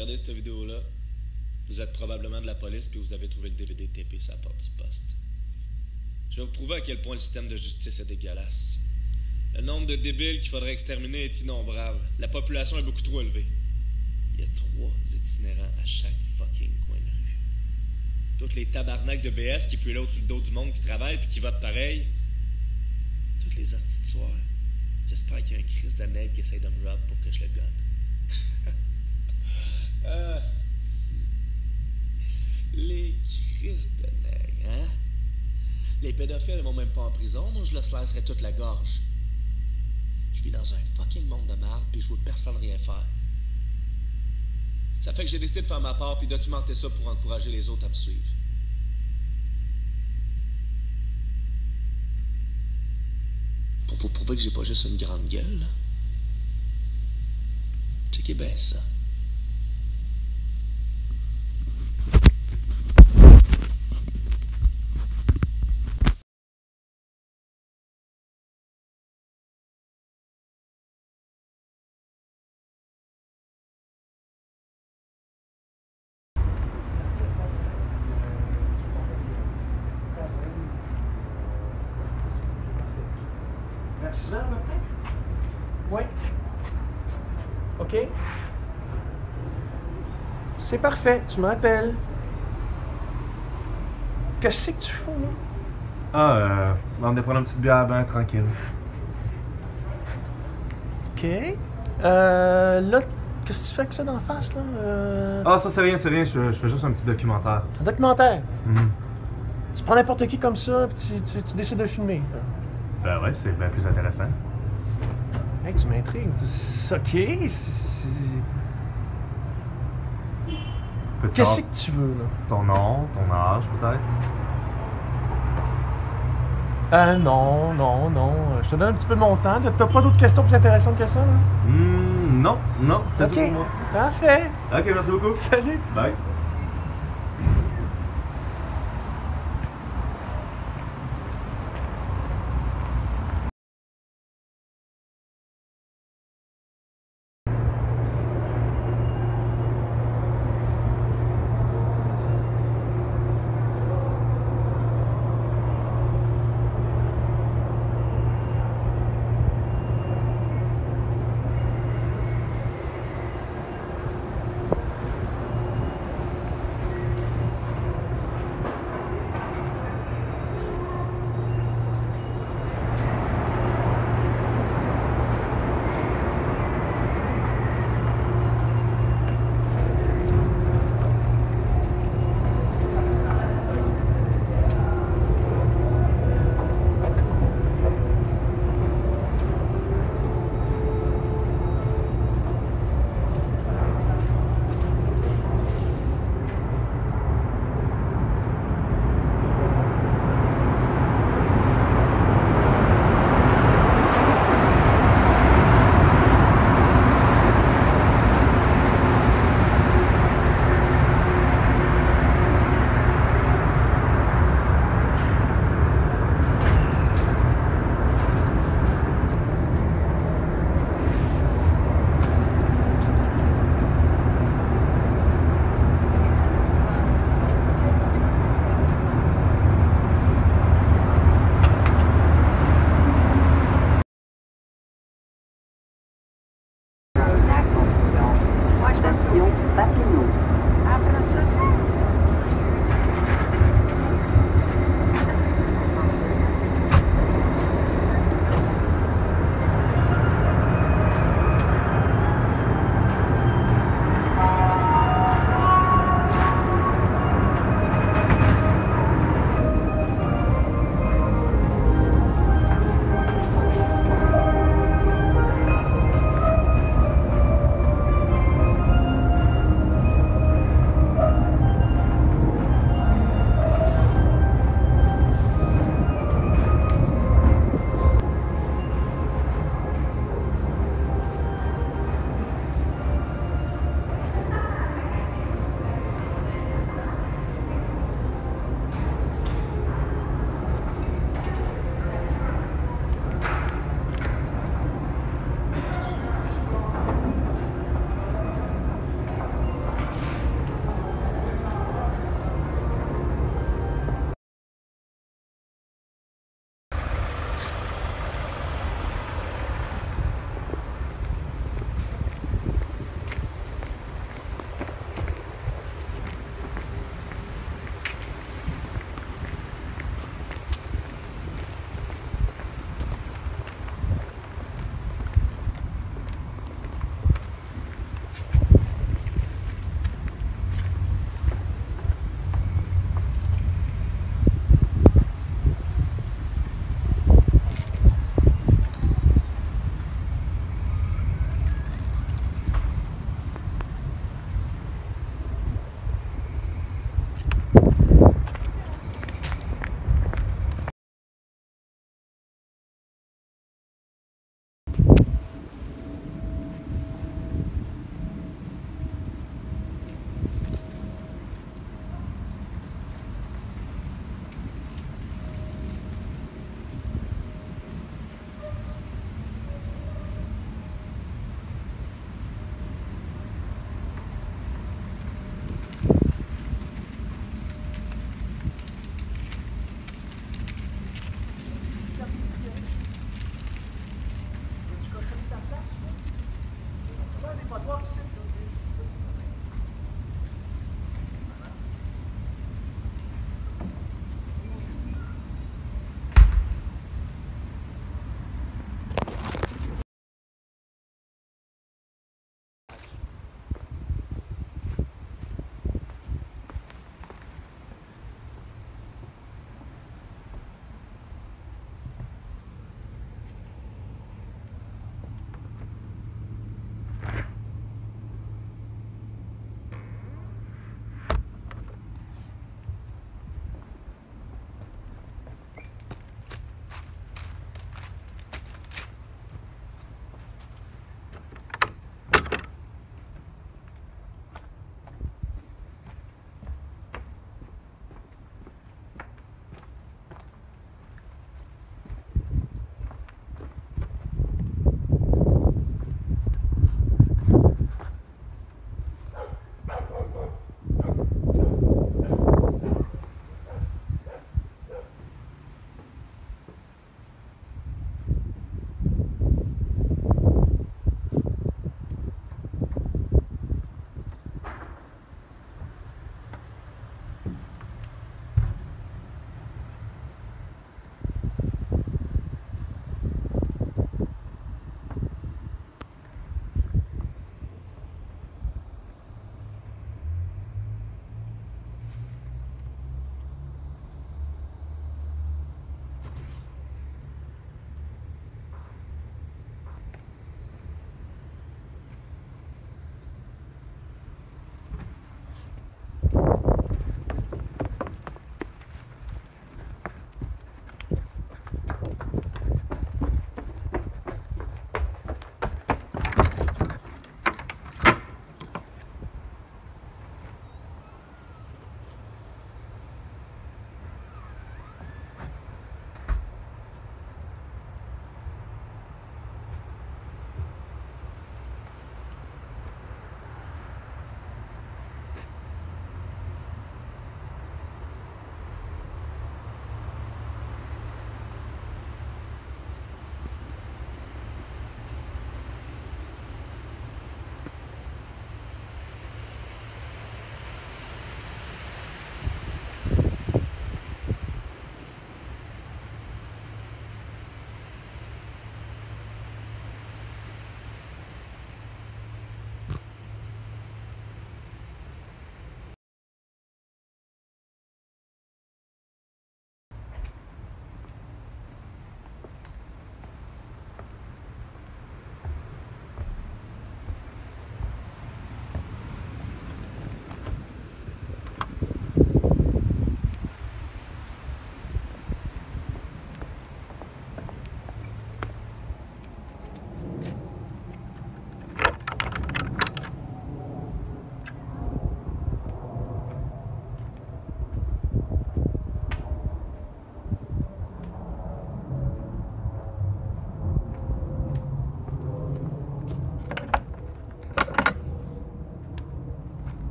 regardez cette vidéo-là, vous êtes probablement de la police puis vous avez trouvé le DVD TP sur la porte du poste. Je vais vous prouver à quel point le système de justice est dégueulasse. Le nombre de débiles qu'il faudrait exterminer est innombrable. La population est beaucoup trop élevée. Il y a 3 itinérants à chaque fucking coin de rue. Toutes les tabarnaks de BS qui fuient l'autre sur le dos du monde qui travaille puis qui votent pareil. Toutes les instituteurs. J'espère qu'il y a un Christ de nègre qui essaie de me rob pour que je le gagne. Ah, les Christ de nègre, hein? Les pédophiles vont même pas en prison, moi je leur slicerais toute la gorge. Je vis dans un fucking monde de merde puis je vois personne rien faire. Ça fait que j'ai décidé de faire ma part puis documenter ça pour encourager les autres à me suivre. Pour vous prouver que j'ai pas juste une grande gueule, là. Checkez bien ça. À 6 heures, maintenant? Oui. OK. C'est parfait, tu m'appelles. Qu'est-ce que tu fous, là? Ah, on va prendre une petite bière, ben tranquille. OK. Là, qu'est-ce que tu fais avec ça d'en face, là? Ça, c'est rien, c'est rien. Je fais juste un petit documentaire. Un documentaire? Mm-hmm. Tu prends n'importe qui comme ça, puis tu décides de filmer. Ben ouais, c'est bien plus intéressant. Hey, tu m'intrigues. OK. Qu'est-ce que tu veux, là? Ton nom, ton âge, peut-être? Non. Je te donne un petit peu de mon temps. T'as pas d'autres questions plus intéressantes que ça, là? Non. C'est tout pour moi. Parfait. OK, merci beaucoup. Salut. Bye.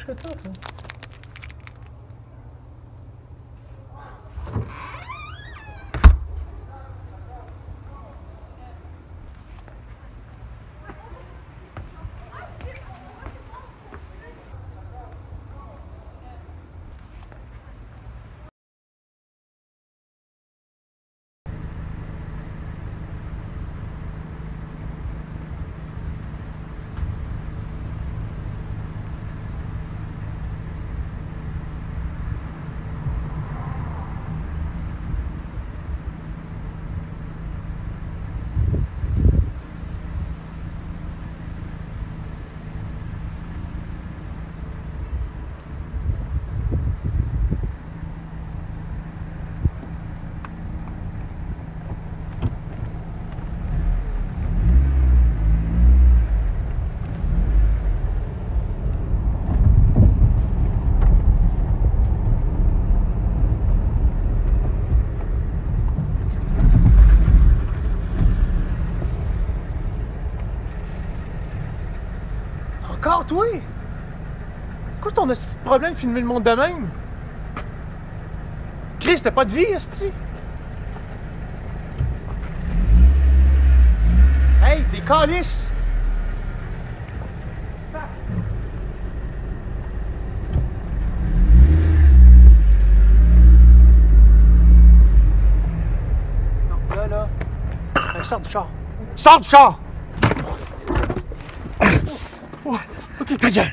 Arschgetroffen. Encore toi? Écoute, on a ce problème de filmer le monde de même. Chris, t'as pas de vie, esti? Hey, des calices! Non, là, là. Allez, sors du char. Sors du char! Ta gueule!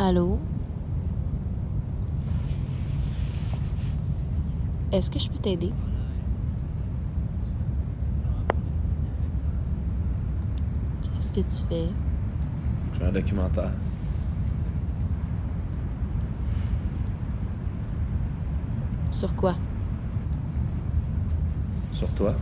Allô? Est-ce que je peux t'aider? Qu'est-ce que tu fais? J'ai un documentaire. Sur quoi? Sur toi.